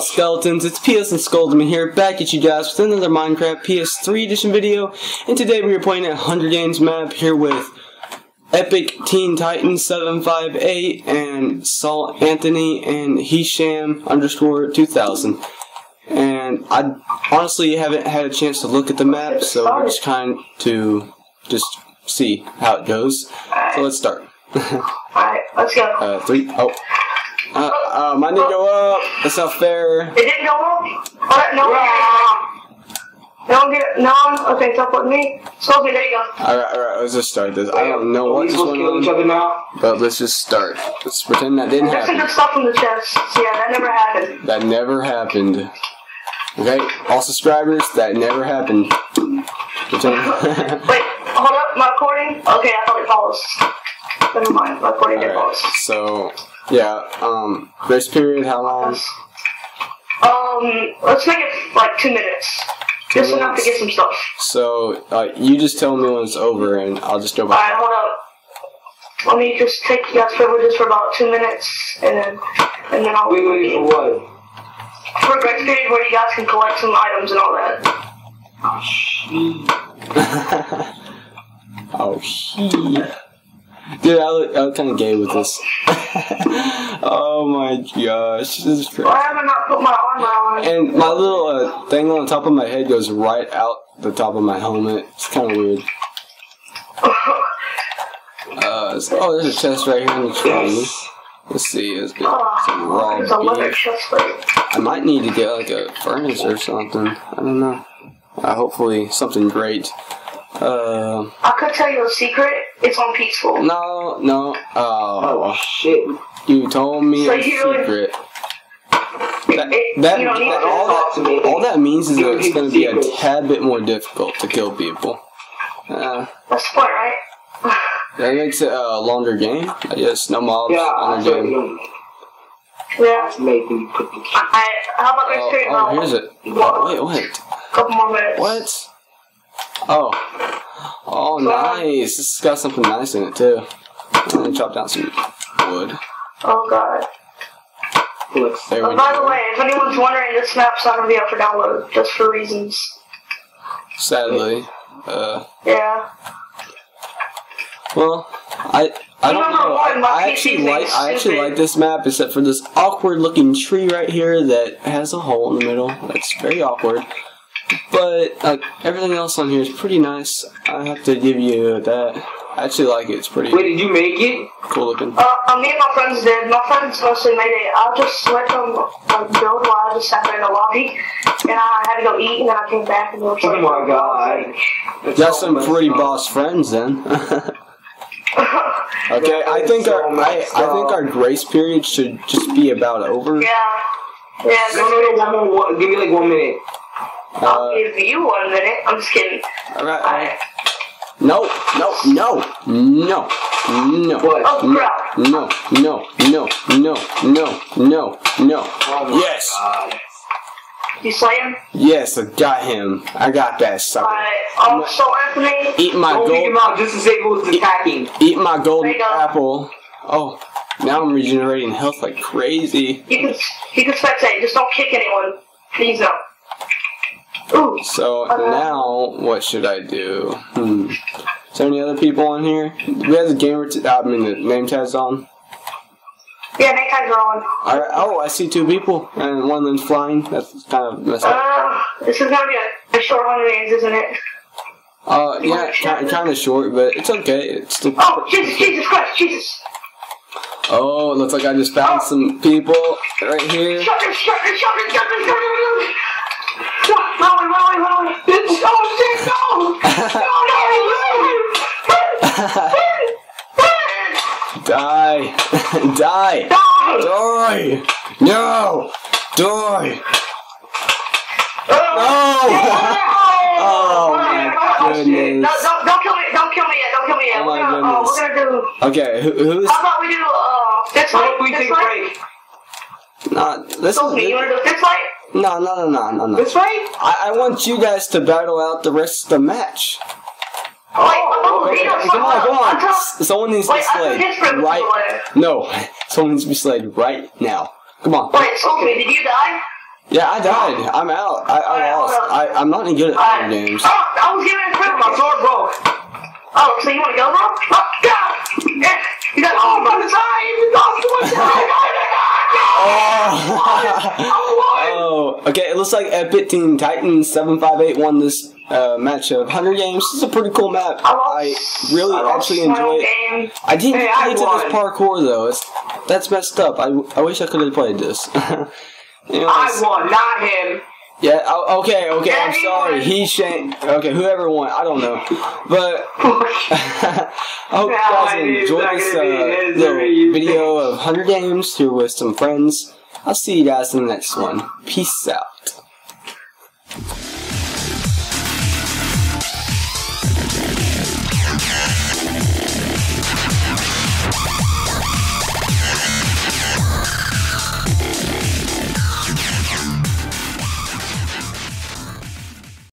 Hello Skeletons, it's PSN Skullsme here, back at you guys with another Minecraft PS3 edition video, and today we are playing a Hunger Games map here with Epic Teen Titan 758 and Saul Anthony and Hesham underscore 2000. And I honestly haven't had a chance to look at the map, so we're just trying to just see how it goes. So let's start. Alright, let's go. Mine didn't go up. That's not fair. It didn't go up? Alright, no. No one. Okay, stop with me. Stop me, there you go. Alright, let's just start this. I don't know what's going on, but let's just start. Let's pretend that didn't happen. Just stuff from the chest. So yeah, that never happened. That never happened. Okay, all subscribers, that never happened. Wait, hold up, my recording? Okay, I thought it paused. Never mind, my recording did pause. So... yeah, grace period, how long? Let's make it like 2 minutes. Just enough to get some stuff. So, you just tell me when it's over and I'll just go back. Alright, hold up. Let me just take you guys' privileges for about 2 minutes and then I'll leave. Wait, for what? For grace period where you guys can collect some items and all that. Oh, shit. Oh, shit. Dude, I look kind of gay with this. Oh my gosh, this is crazy. Why have I not put my armor on? And my little thing on the top of my head goes right out the top of my helmet. It's kind of weird. Oh, there's a chest right here in the tree. Let's see, let's get some raw beef. I might need to get like a furnace or something. I don't know. Hopefully something great. I could tell you a secret. It's on peaceful. No. Oh shit! You told me a secret. All that means is that it's going to be a tad bit more difficult to kill people. That's fun, right? That makes it a longer game. I guess no mobs. Yeah, longer game. Yeah. How about this straight now? Oh, here's it. Wait, what? Couple more minutes. What? Oh, nice. This has got something nice in it too. I'm gonna chop down some wood. Oh god. There we go. By the way, if anyone's wondering, this map's not gonna be up for download, just for reasons. Sadly. Yeah. Well, I don't know. I actually like this map, except for this awkward looking tree right here that has a hole in the middle. That's very awkward. But everything else on here is pretty nice. I have to give you that. I actually like it. It's pretty. Wait, did you make it? Cool looking. Me and my friends did. My friends mostly made it. I just let them build while I just sat there in the lobby, and I had to go eat, and then I came back and watched. Oh my god! That's some pretty boss friends then. Okay, I think our grace period should just be about over. Yeah. Yeah. No, give me like 1 minute. I'll give you 1 minute. I'm just kidding. Alright. No. What? Oh, crap. No. Oh, yes. God. You slay him? Yes, I got him. I got that sucker. Alright. Also, Anthony. Eat my golden apple. Oh, now I'm regenerating health like crazy. You can spectate. Just don't kick anyone. Please don't. Ooh, so now, what should I do? Is there any other people on here? Do we have the the name tags on? Yeah, name tags are on. Alright, oh, I see 2 people, and one of them's flying. That's kind of messed up. This is gonna be a short one of these, isn't it? Yeah, kind of short, but it's okay. It's still. Oh, Jesus, Jesus Christ, Jesus! Oh, it looks like I just found some people right here. Shut it! No, it's so sick, no! Die! No! Die! No! Oh my goodness. Don't kill me yet. Okay, who's... How about we do, this light? You wanna do this light? No. That's right. I want you guys to battle out the rest of the match. Come on. Someone needs to be slayed right now. Come on. Wait, Sophie, did you die? Yeah, I died. I'm out. I lost. I'm not any good at games. I was getting rid of my sword, bro. Oh, so you want to go, bro? Oh, God! You got all by the time. You lost one time. Oh. Okay, it looks like Epic Teen Titan 758 won this match of 100 games. This is a pretty cool map. I really enjoy it. I didn't play to this parkour though. That's messed up. I wish I could have played this. Anyways. I won, not him. Yeah. Okay. I'm sorry. He shanked. Okay. Whoever won, I don't know. But I hope you guys enjoyed this little video of 100 games here with some friends. I'll see you guys in the next one. Peace out.